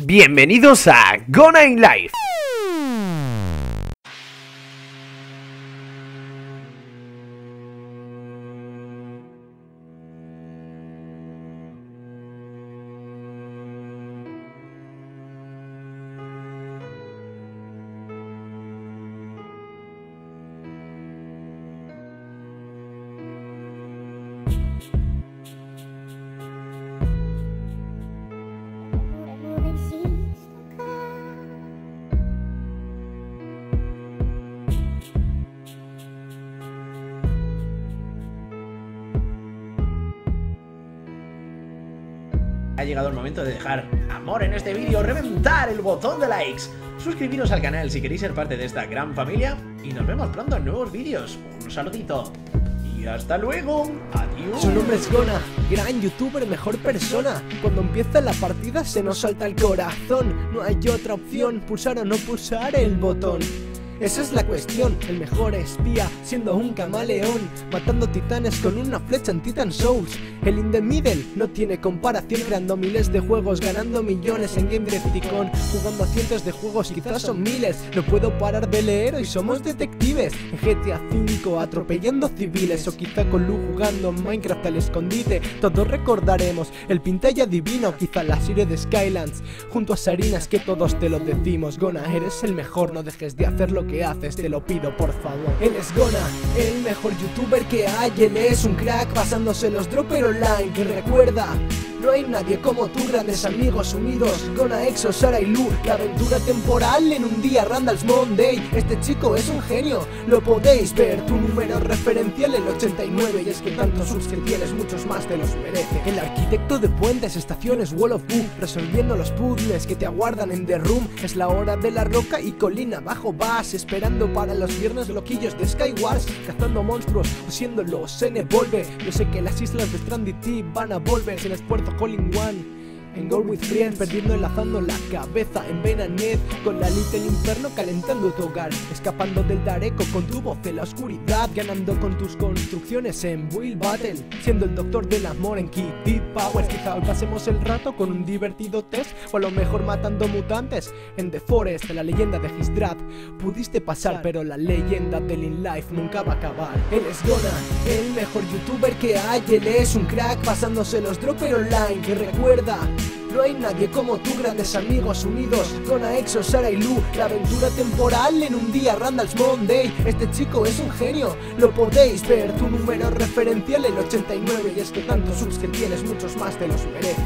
Bienvenidos a Gona89. Ha llegado el momento de dejar amor en este vídeo, reventar el botón de likes, suscribiros al canal si queréis ser parte de esta gran familia y nos vemos pronto en nuevos vídeos. Un saludito y hasta luego. Adiós. Su nombre es Gona, gran youtuber, mejor persona. Cuando empieza la partida se nos salta el corazón. No hay otra opción, pulsar o no pulsar el botón. Esa es la cuestión, el mejor espía, siendo un camaleón, matando titanes con una flecha en Titan Souls. El In The Middle no tiene comparación, creando miles de juegos, ganando millones en Game Dev Con, jugando a cientos de juegos, quizás son miles. No puedo parar de leer, hoy somos detectives. En GTA V atropellando civiles, o quizá con Lu jugando en Minecraft al escondite. Todos recordaremos el pintalla divino, quizá la serie de Skylands, junto a Sarinas, que todos te lo decimos. Gona, eres el mejor, no dejes de hacerlo que haces, te lo pido por favor. Él es Gona, el mejor youtuber que hay. Él es un crack, pasándose los dropper online. Que recuerda, no hay nadie como tú, grandes amigos unidos con Aexo, Sara y Lu. La aventura temporal en un día, Randall's Monday. Este chico es un genio, lo podéis ver. Tu número referencial el 89. Y es que tantos subs que tienes, muchos más te los merece. El arquitecto de puentes, estaciones, wall of boo, resolviendo los puzzles que te aguardan en The Room. Es la hora de la roca y colina abajo vas, esperando para los viernes loquillos de Skywars, cazando monstruos o siéndolos en Evolve. Yo sé que las islas de Strandy T van a volver, sin esfuerzo Calling One en Gold with Friends, perdiendo enlazando la cabeza en Benanet, con la Little Inferno calentando tu hogar, escapando del Dareco con tu voz de la oscuridad, ganando con tus construcciones en Will Battle, siendo el doctor del amor en Kid Deep Power. Quizá pasemos el rato con un divertido test, o a lo mejor matando mutantes en The Forest, la leyenda de Hisdrad. Pudiste pasar, pero la leyenda del In Life nunca va a acabar. Él es Gona, el mejor youtuber que hay. Él es un crack, pasándose los dropper online. Que recuerda, no hay nadie como tú, grandes amigos unidos con Aexo, Sara y Lu. La aventura temporal en un día, Randall's Monday. Este chico es un genio, lo podéis ver. Tu número referencial el 89. Y es que tantos subs que tienes, muchos más te los mereces.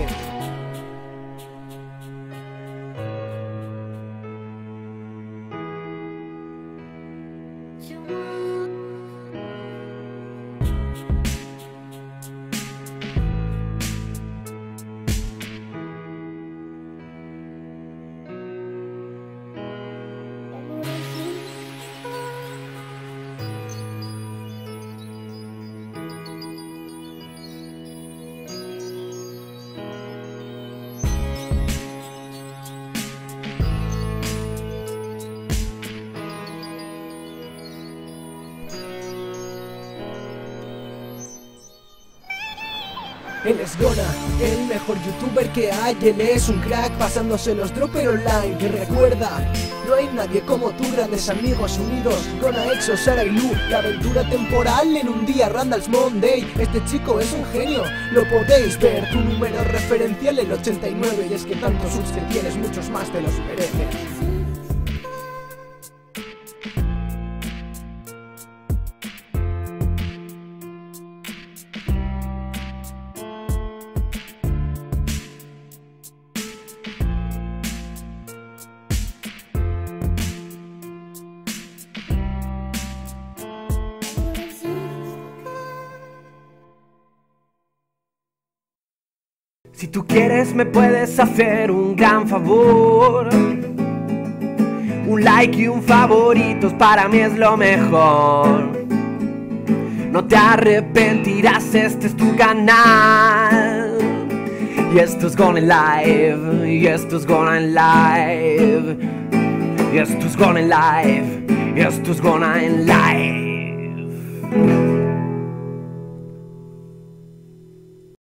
Él es Gona, el mejor youtuber que hay. Él es un crack, pasándose los dropper online. Que recuerda, no hay nadie como tú, grandes amigos unidos con Aexo, Sara y Lu. La aventura temporal en un día, Randall's Monday. Este chico es un genio, lo podéis ver. Tu número referencial el 89. Y es que tantos subs que tienes, muchos más te los mereces. Si tú quieres me puedes hacer un gran favor, un like y un favoritos para mí es lo mejor. No te arrepentirás, este es tu canal. Y esto es Gona Live, y esto es Gona Live, y esto es Gona Live, y esto es Gona Live.